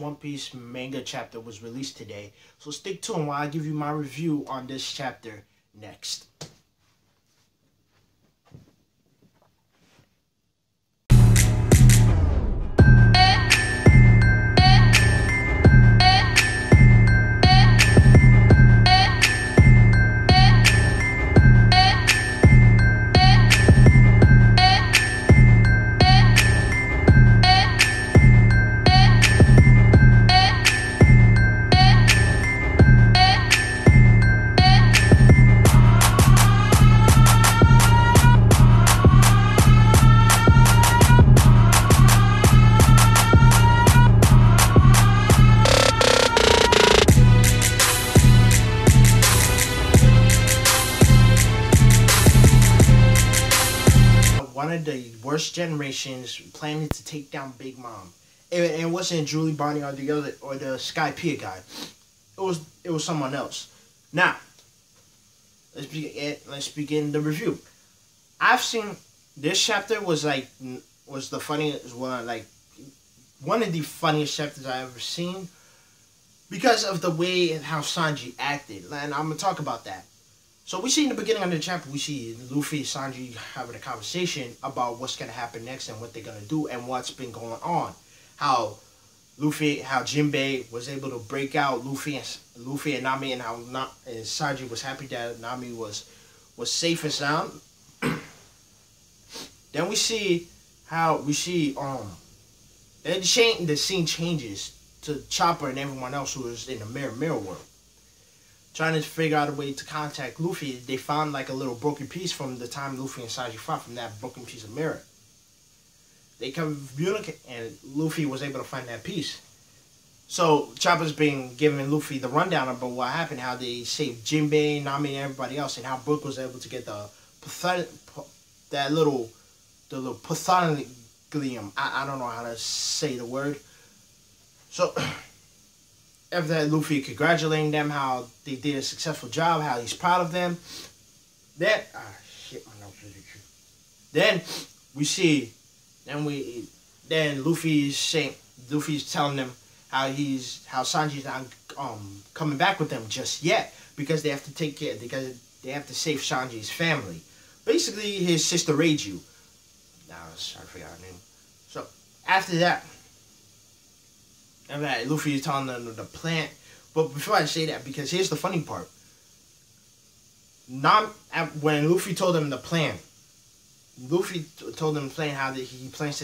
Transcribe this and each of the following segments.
One Piece manga chapter was released today, so stick tuned while I give you my review on this chapter next. Worst Generations planning to take down Big Mom. It wasn't Jewelry Bonney or the other or the Sky Pia guy. It was someone else. Now, let's begin the review. I've seen this chapter was the funniest one, like one of the funniest chapters I've ever seen because of the way and how Sanji acted, and I'm gonna talk about that. So we see in the beginning of the chapter, we see Luffy and Sanji having a conversation about what's going to happen next and what they're going to do and what's been going on. How Jinbei was able to break out Luffy and Nami, and how Sanji was happy that Nami was safe and sound. Then we see how the scene changes to Chopper and everyone else who is in the mirror world, trying to figure out a way to contact Luffy. They found like a little broken piece from the time Luffy and Sanji fought, from that broken piece of mirror. They communicate, and Luffy was able to find that piece. So Chopper's been giving Luffy the rundown about what happened, how they saved Jinbei, Nami, and everybody else, and how Brook was able to get the little plutonium. I don't know how to say the word. So after that, Luffy congratulating them, how they did a successful job, how he's proud of them. Then Luffy's telling them how Sanji's not coming back with them just yet, because they have to save Sanji's family, basically his sister Reiju. I forgot her name. So after that, Luffy is telling them the plant. But before I say that, because here's the funny part. When Luffy told them the plan, Luffy told them the plan, how he plans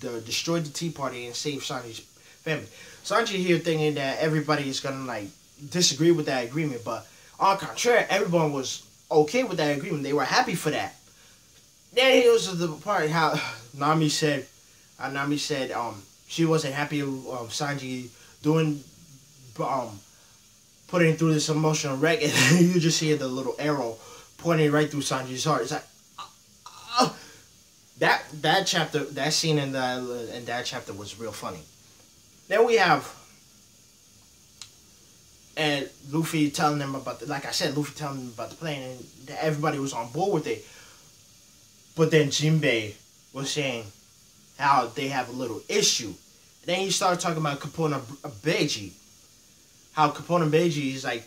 to destroy the Tea Party and save Sanji's family. Sanji here thinking that everybody is gonna like disagree with that agreement, but on contrary, everyone was okay with that agreement. They were happy for that. Then here was the part how Nami said she wasn't happy of Sanji putting through this emotional wreck, and you just hear the little arrow pointing right through Sanji's heart. It's like that scene in that chapter was real funny. Then we have Luffy telling them about Luffy telling them about the plan, and everybody was on board with it. But then Jinbei was saying how they have a little issue. Then he started talking about Capone Bege. How Capone Bege is like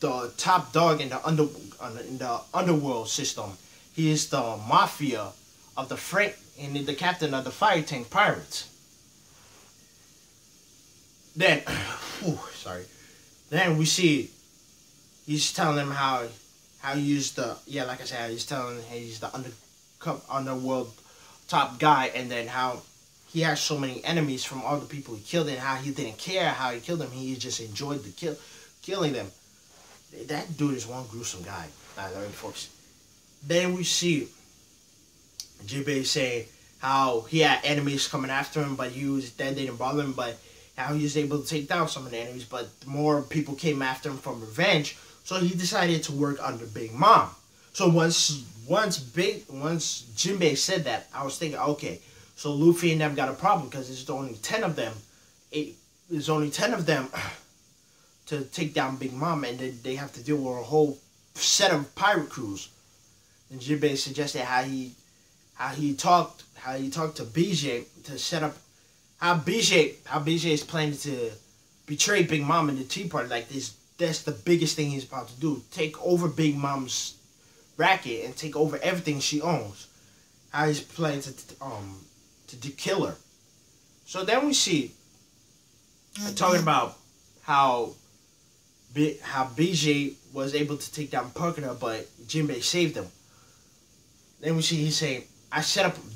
the top dog in the underworld system. He is the mafia of the Frank and the captain of the Fire Tank Pirates. Then, then we see he's telling him how he is the he's telling him he's the underworld top guy, and then how he has so many enemies from all the people he killed, and how he didn't care how he killed them. He just enjoyed the killing them. That dude is one gruesome guy. Folks. Then we see Jinbei say how he had enemies coming after him, but that didn't bother him, but how he was able to take down some of the enemies, but more people came after him from revenge, so he decided to work under Big Mom. So once Jinbei said that, I was thinking, okay, so Luffy and them got a problem, because there's only 10 of them. There's only 10 of them to take down Big Mom, and then they have to deal with a whole set of pirate crews. And Jinbei suggested how he talked to Bege to set up How Bege is planning to betray Big Mom in the tea party like this. That's the biggest thing he's about to do. Take over Big Mom's racket and take over everything she owns. How he's planning to kill her. So then we see talking about how Bege was able to take down Pukina, but Jinbei saved him. Then we see he's saying,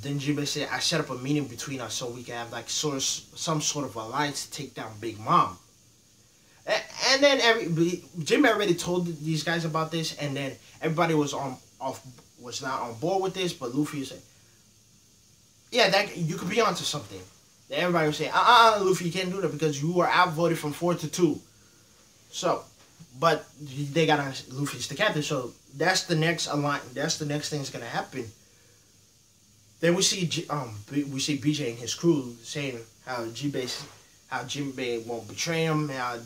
then Jinbei said, I set up a meeting between us so we can have like some sort of alliance to take down Big Mom. And then Jinbei already told these guys about this, and then everybody was not on board with this, but Luffy was like, yeah, that you could be onto something. Then everybody was saying, Luffy, you can't do that because you were outvoted from 4 to 2. So, but they got Luffy's the captain, so that's the next alignment. That's the next thing that's gonna happen. Then we see Bege and his crew saying how Jinbei won't betray him, how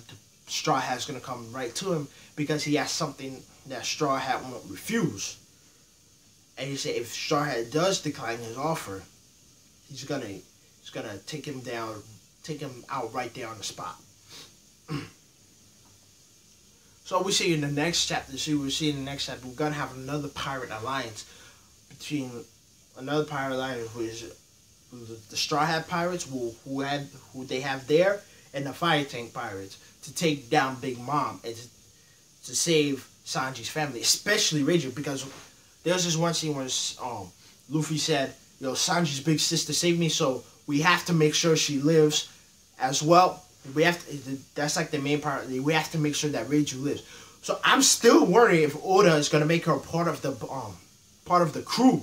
Straw Hat's gonna come right to him because he has something that Straw Hat won't refuse. And he said if Straw Hat does decline his offer, he's gonna take him out right there on the spot. So we see in the next chapter, we're gonna have another pirate alliance which the Straw Hat Pirates who they have there, and the Fire Tank Pirates to take down Big Mom and to save Sanji's family, especially Reiju, because there's this one scene where Luffy said, "Yo, Sanji's big sister saved me, so we have to make sure she lives as well. We have to." That's like the main part. We have to make sure that Reiju lives. So I'm still worried if Oda is gonna make her part of the crew.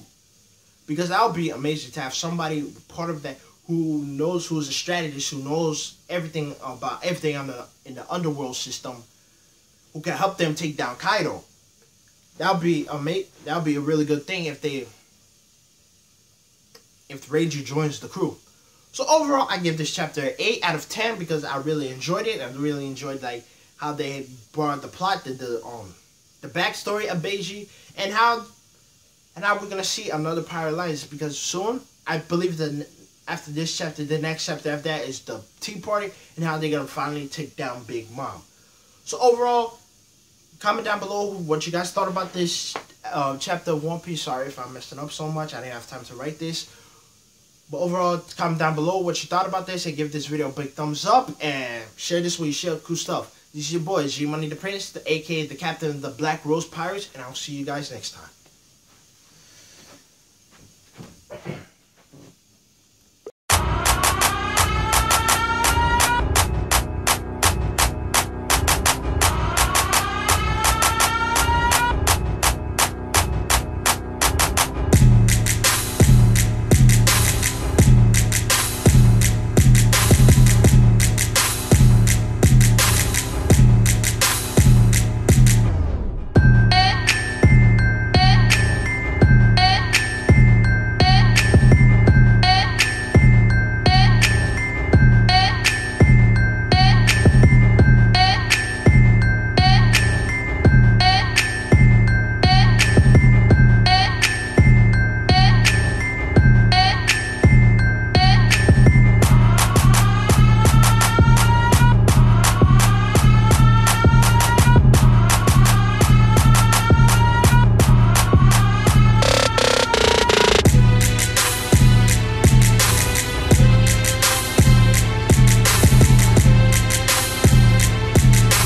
Because that would be amazing to have somebody part of that who knows, who's a strategist, who knows everything about everything in the underworld system, who can help them take down Kaido. That would be a really good thing if Reiju joins the crew. So overall, I give this chapter an 8 out of 10 because I really enjoyed it. I really enjoyed like how they brought the plot, the backstory of Bege, and how. And now we're gonna see another pirate alliance because soon, I believe that after this chapter, the next chapter after that is the tea party and how they're gonna finally take down Big Mom. So overall, comment down below what you guys thought about this chapter of One Piece. Sorry if I'm messing up so much. I didn't have time to write this. But overall, comment down below what you thought about this and give this video a big thumbs up and share this with you. Share cool stuff. This is your boy G-Money the Prince, aka the Captain of the Black Rose Pirates, and I'll see you guys next time.